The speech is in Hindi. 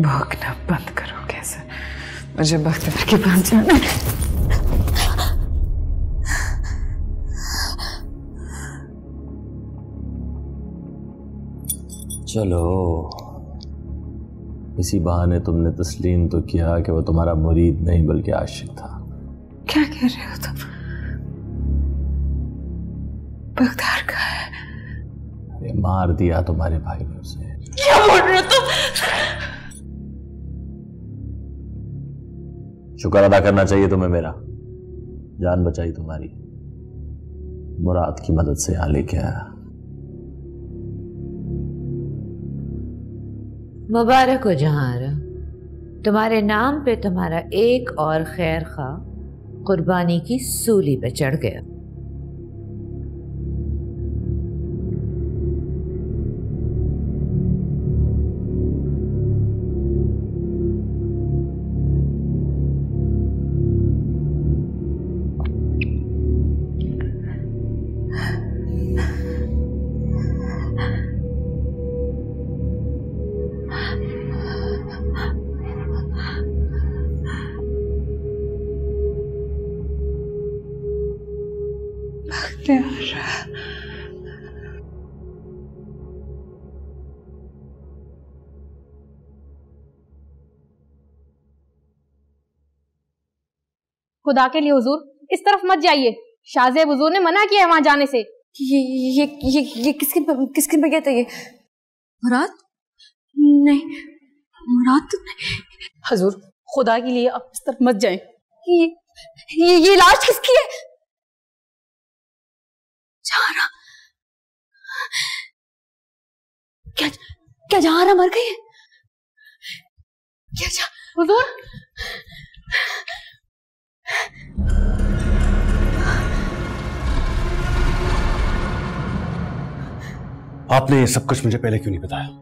भौंकना बंद करो। कैसे मुझे बख्तियार के पास जाना है। चलो इसी बहाने तुमने तस्लीम तो किया कि वो तुम्हारा मुरीद नहीं बल्कि आशिक था। क्या कह रहे हो तुम? बख्तियार का है। अरे मार दिया तुम्हारे भाई ने उसे। क्या बोल रहे हो तुम? शुक्र अदा करना चाहिए तुम्हें, मेरा जान बचाई तुम्हारी। मुराद की मदद से यहाँ लेके आया। मुबारक हो जहां आरा, तुम्हारे नाम पे तुम्हारा एक और खैर खा कुर्बानी की सूली पे चढ़ गया। खुदा के लिए हुजूर, इस तरफ मत जाइए। शाहज़ेब हुजूर ने मना किया है वहां जाने से। ये किसके पे गया था? ये मुराद? नहीं, मुराद तो नहीं। हुजूर खुदा के लिए आप इस तरफ मत जाएं। ये लाश किसकी है? जहारा, क्या क्या जहारा मर गई है? क्या हुजूर? आपने ये सब कुछ मुझे पहले क्यों नहीं बताया?